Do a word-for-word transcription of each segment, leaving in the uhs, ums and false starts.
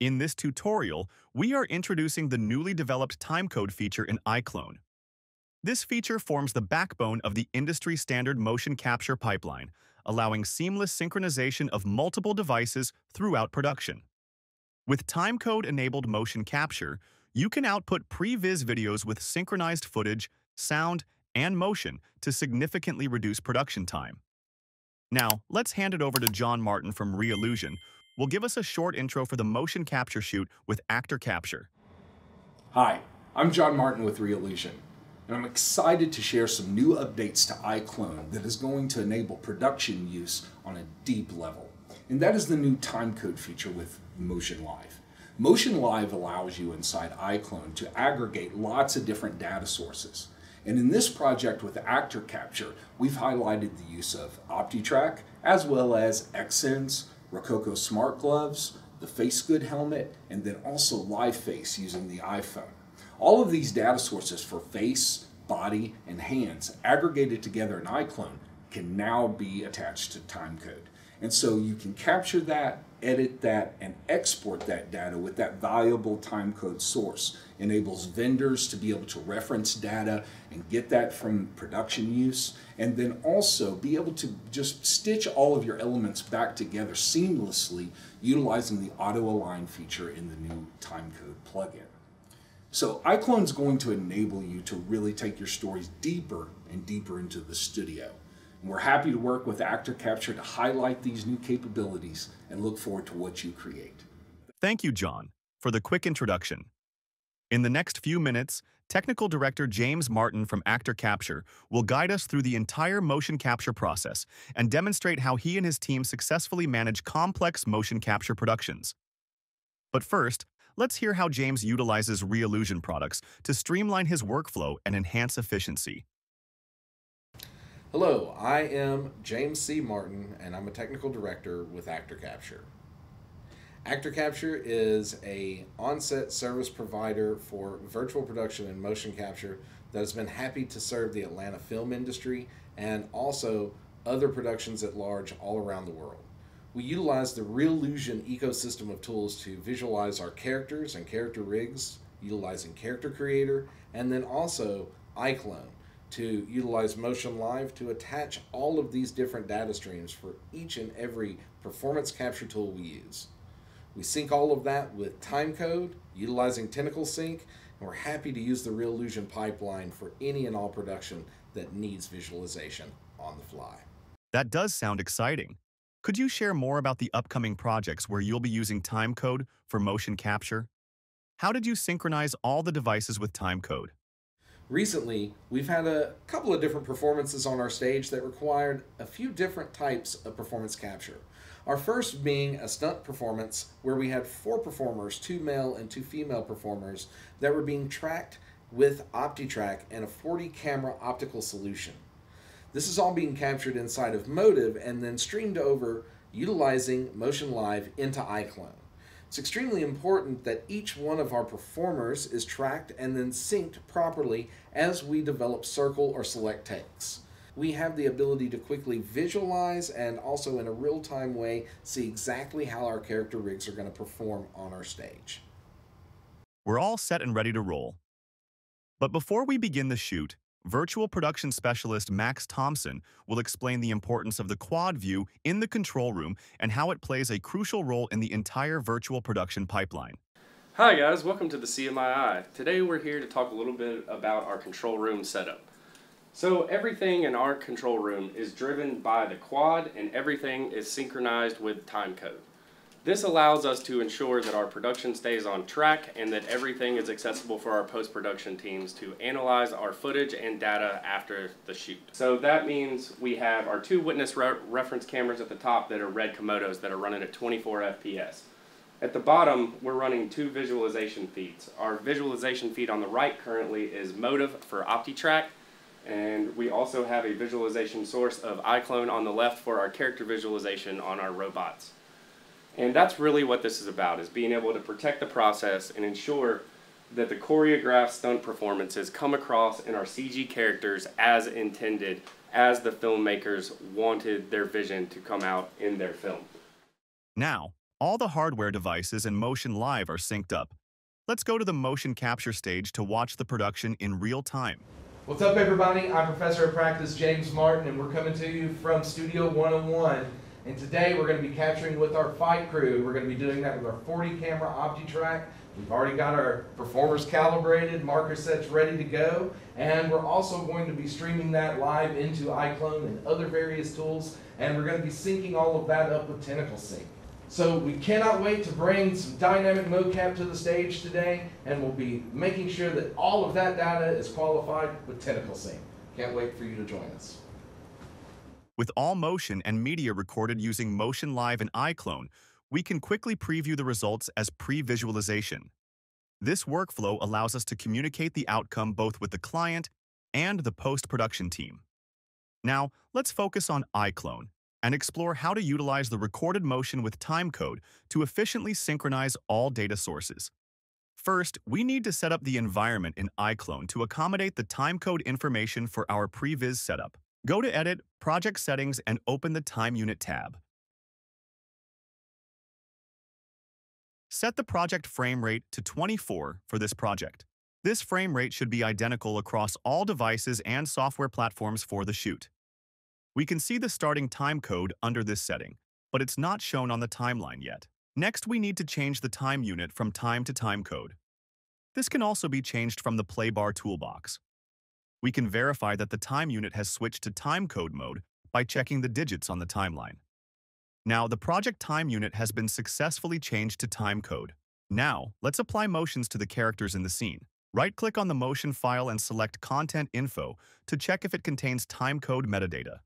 In this tutorial, we are introducing the newly developed timecode feature in iClone. This feature forms the backbone of the industry standard motion capture pipeline, allowing seamless synchronization of multiple devices throughout production. With timecode-enabled motion capture, you can output pre-vis videos with synchronized footage, sound, and motion to significantly reduce production time. Now, let's hand it over to John Martin from Reallusion, will give us a short intro for the motion capture shoot with Actor Capture. Hi, I'm John Martin with Reallusion, and I'm excited to share some new updates to iClone that is going to enable production use on a deep level. And that is the new timecode feature with Motion Live. Motion Live allows you inside iClone to aggregate lots of different data sources. And in this project with Actor Capture, we've highlighted the use of OptiTrack, as well as XSens, Rokoko smart gloves, the FaceGood helmet, and then also LiveFace using the iPhone. All of these data sources for face, body, and hands aggregated together in iClone can now be attached to timecode. And so you can capture that, edit that, and export that data with that valuable timecode source. Enables vendors to be able to reference data and get that from production use, and then also be able to just stitch all of your elements back together seamlessly utilizing the auto-align feature in the new timecode plugin. So iClone is going to enable you to really take your stories deeper and deeper into the studio. We're happy to work with Actor Capture to highlight these new capabilities and look forward to what you create. Thank you, John, for the quick introduction. In the next few minutes, Technical Director James Martin from Actor Capture will guide us through the entire motion capture process and demonstrate how he and his team successfully manage complex motion capture productions. But first, let's hear how James utilizes Reallusion products to streamline his workflow and enhance efficiency. Hello, I am James C. Martin, and I'm a technical director with Actor Capture. Actor Capture is an on-set service provider for virtual production and motion capture that has been happy to serve the Atlanta film industry and also other productions at large all around the world. We utilize the Reallusion ecosystem of tools to visualize our characters and character rigs, utilizing Character Creator, and then also iClone, to utilize Motion Live to attach all of these different data streams for each and every performance capture tool we use. We sync all of that with timecode, utilizing Tentacle Sync, and we're happy to use the Reallusion pipeline for any and all production that needs visualization on the fly. That does sound exciting. Could you share more about the upcoming projects where you'll be using timecode for motion capture? How did you synchronize all the devices with timecode? Recently, we've had a couple of different performances on our stage that required a few different types of performance capture. Our first being a stunt performance where we had four performers, two male and two female performers, that were being tracked with OptiTrack and a forty camera optical solution. This is all being captured inside of Motive and then streamed over utilizing Motion Live into iClone. It's extremely important that each one of our performers is tracked and then synced properly as we develop circle or select takes. We have the ability to quickly visualize and also in a real-time way see exactly how our character rigs are going to perform on our stage. We're all set and ready to roll. But before we begin the shoot, virtual production specialist Max Thompson will explain the importance of the quad view in the control room and how it plays a crucial role in the entire virtual production pipeline. Hi guys, welcome to the C M I. Today we're here to talk a little bit about our control room setup. So everything in our control room is driven by the quad and everything is synchronized with timecode. This allows us to ensure that our production stays on track and that everything is accessible for our post-production teams to analyze our footage and data after the shoot. So that means we have our two witness re reference cameras at the top that are red Komodos that are running at twenty-four F P S. At the bottom, we're running two visualization feeds. Our visualization feed on the right currently is Motive for OptiTrack, and we also have a visualization source of iClone on the left for our character visualization on our robots. And that's really what this is about, is being able to protect the process and ensure that the choreographed stunt performances come across in our C G characters as intended, as the filmmakers wanted their vision to come out in their film. Now, All the hardware devices and Motion Live are synced up. Let's go to the motion capture stage to watch the production in real time. What's up, everybody? I'm Professor of Practice James Martin, and we're coming to you from Studio one oh one. And today we're going to be capturing with our fight crew. We're going to be doing that with our forty camera OptiTrack. We've already got our performers calibrated, marker sets ready to go, and we're also going to be streaming that live into iClone and other various tools, and we're going to be syncing all of that up with Tentacle Sync. So we cannot wait to bring some dynamic mocap to the stage today, and we'll be making sure that all of that data is qualified with Tentacle Sync. Can't wait for you to join us. With all motion and media recorded using Motion Live and iClone, we can quickly preview the results as pre-visualization. This workflow allows us to communicate the outcome both with the client and the post-production team. Now, let's focus on iClone and explore how to utilize the recorded motion with timecode to efficiently synchronize all data sources. First, we need to set up the environment in iClone to accommodate the timecode information for our previs setup. Go to Edit, Project Settings, and open the Time Unit tab. Set the project frame rate to twenty-four for this project. This frame rate should be identical across all devices and software platforms for the shoot. We can see the starting time code under this setting, but it's not shown on the timeline yet. Next, we need to change the time unit from time to time code. This can also be changed from the playbar toolbox. We can verify that the time unit has switched to time code mode by checking the digits on the timeline. Now, the project time unit has been successfully changed to time code. Now, let's apply motions to the characters in the scene. Right-click on the motion file and select Content Info to check if it contains timecode metadata.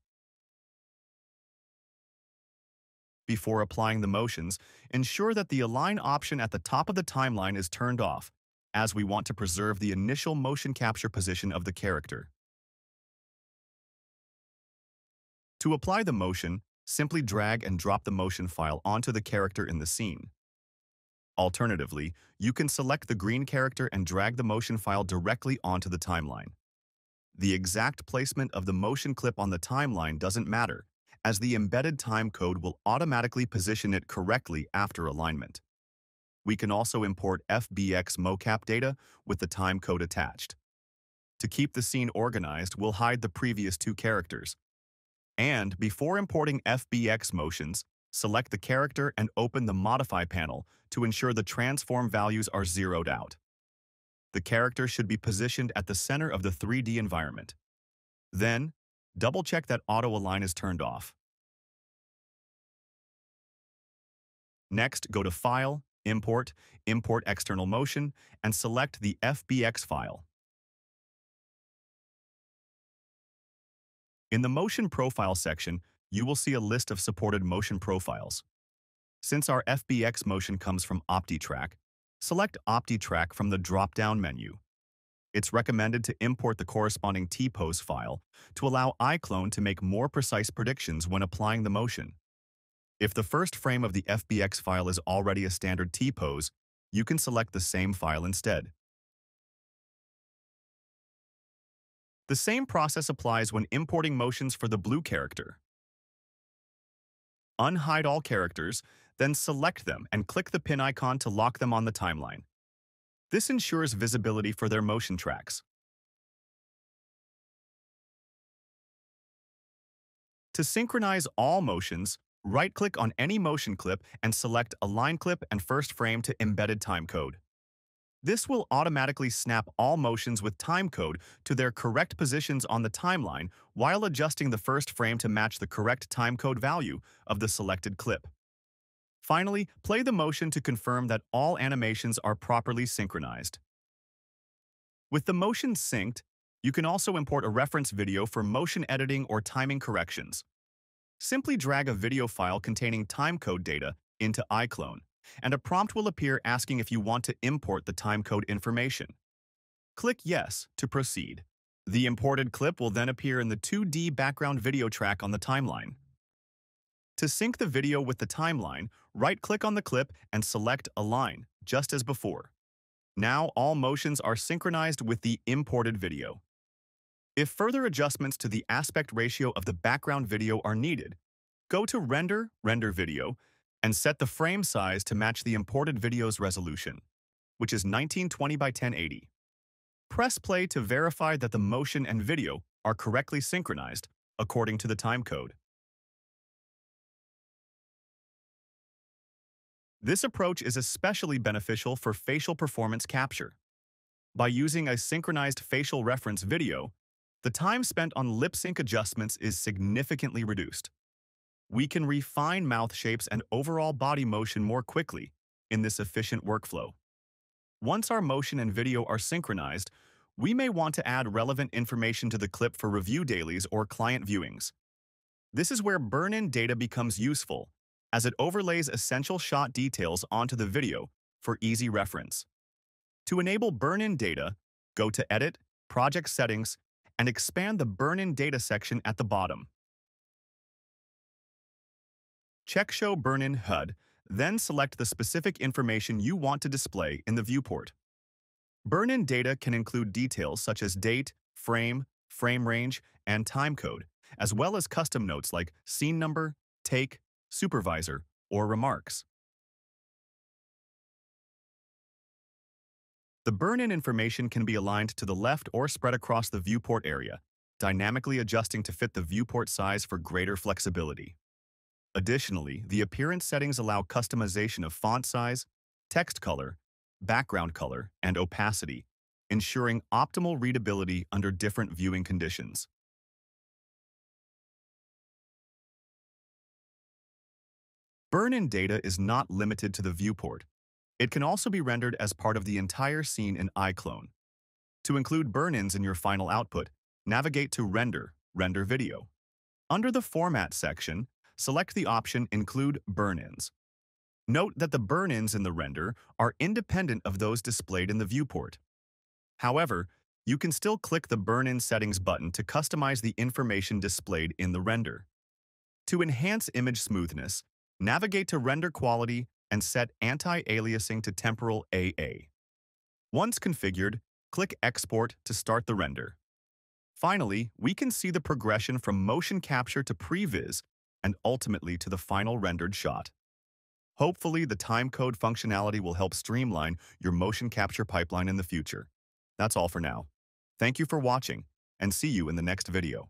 Before applying the motions, ensure that the Align option at the top of the timeline is turned off, as we want to preserve the initial motion capture position of the character. To apply the motion, simply drag and drop the motion file onto the character in the scene. Alternatively, you can select the green character and drag the motion file directly onto the timeline. The exact placement of the motion clip on the timeline doesn't matter, as the embedded time code will automatically position it correctly after alignment. We can also import F B X mocap data with the time code attached. To keep the scene organized, we'll hide the previous two characters. And before importing F B X motions, select the character and open the Modify panel to ensure the transform values are zeroed out. The character should be positioned at the center of the three D environment. Then, double-check that auto-align is turned off. Next, go to File, Import, Import External Motion, and select the F B X file. In the Motion Profile section, you will see a list of supported motion profiles. Since our F B X motion comes from OptiTrack, select OptiTrack from the drop-down menu. It's recommended to import the corresponding T-Pose file to allow iClone to make more precise predictions when applying the motion. If the first frame of the F B X file is already a standard T-Pose, you can select the same file instead. The same process applies when importing motions for the blue character. Unhide all characters, then select them and click the pin icon to lock them on the timeline. This ensures visibility for their motion tracks. To synchronize all motions, right-click on any motion clip and select Align Clip and First Frame to Embedded Timecode. This will automatically snap all motions with timecode to their correct positions on the timeline while adjusting the first frame to match the correct timecode value of the selected clip. Finally, play the motion to confirm that all animations are properly synchronized. With the motion synced, you can also import a reference video for motion editing or timing corrections. Simply drag a video file containing timecode data into iClone, and a prompt will appear asking if you want to import the timecode information. Click Yes to proceed. The imported clip will then appear in the two D background video track on the timeline. To sync the video with the timeline, right-click on the clip and select Align, just as before. Now all motions are synchronized with the imported video. If further adjustments to the aspect ratio of the background video are needed, go to Render, Render Video, and set the frame size to match the imported video's resolution, which is nineteen twenty by ten eighty. Press play to verify that the motion and video are correctly synchronized according to the timecode. This approach is especially beneficial for facial performance capture. By using a synchronized facial reference video, the time spent on lip sync adjustments is significantly reduced. We can refine mouth shapes and overall body motion more quickly in this efficient workflow. Once our motion and video are synchronized, we may want to add relevant information to the clip for review dailies or client viewings. This is where burn-in data becomes useful, as it overlays essential shot details onto the video for easy reference. To enable burn-in data, go to Edit, Project Settings, and expand the burn-in data section at the bottom. Check Show Burn-in H U D, then select the specific information you want to display in the viewport. Burn-in data can include details such as date, frame, frame range, and timecode, as well as custom notes like scene number, take, supervisor, or remarks. The burn-in information can be aligned to the left or spread across the viewport area, dynamically adjusting to fit the viewport size for greater flexibility. Additionally, the appearance settings allow customization of font size, text color, background color, and opacity, ensuring optimal readability under different viewing conditions. Burn-in data is not limited to the viewport. It can also be rendered as part of the entire scene in iClone. To include burn-ins in your final output, navigate to Render, Render Video. Under the Format section, select the option Include Burn-ins. Note that the burn-ins in the render are independent of those displayed in the viewport. However, you can still click the Burn-in Settings button to customize the information displayed in the render. To enhance image smoothness, navigate to Render Quality and set Anti-Aliasing to Temporal A A. Once configured, click Export to start the render. Finally, we can see the progression from motion capture to previs and ultimately to the final rendered shot. Hopefully, the timecode functionality will help streamline your motion capture pipeline in the future. That's all for now. Thank you for watching, and see you in the next video.